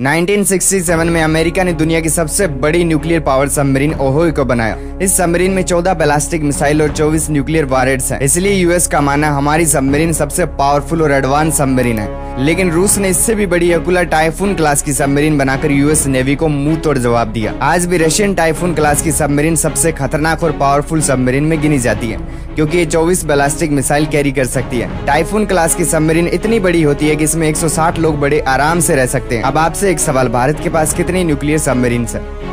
1967 में अमेरिका ने दुनिया की सबसे बड़ी न्यूक्लियर पावर सबमरीन ओहोई को बनाया। इस सबमरीन में 14 बैलिस्टिक मिसाइल और 24 न्यूक्लियर वारहेड्स हैं। इसलिए यूएस का मानना हमारी सबमरीन सबसे पावरफुल और एडवांस सबमरीन है। लेकिन रूस ने इससे भी बड़ी अकुला टाइफून क्लास की सबमरीन बनाकर यूएस नेवी को मुंह तोड़ जवाब दिया। आज भी रशियन टाइफून क्लास की सबमरीन सबसे खतरनाक और पावरफुल सबमरीन में गिनी जाती है, क्योंकि ये 24 बैलिस्टिक मिसाइल कैरी कर सकती है। टाइफून क्लास की सबमरीन इतनी बड़ी होती है कि इसमें 160 लोग बड़े आराम से रह सकते हैं। अब आपसे एक सवाल, भारत के पास कितनी न्यूक्लियर सबमरीन्स हैं?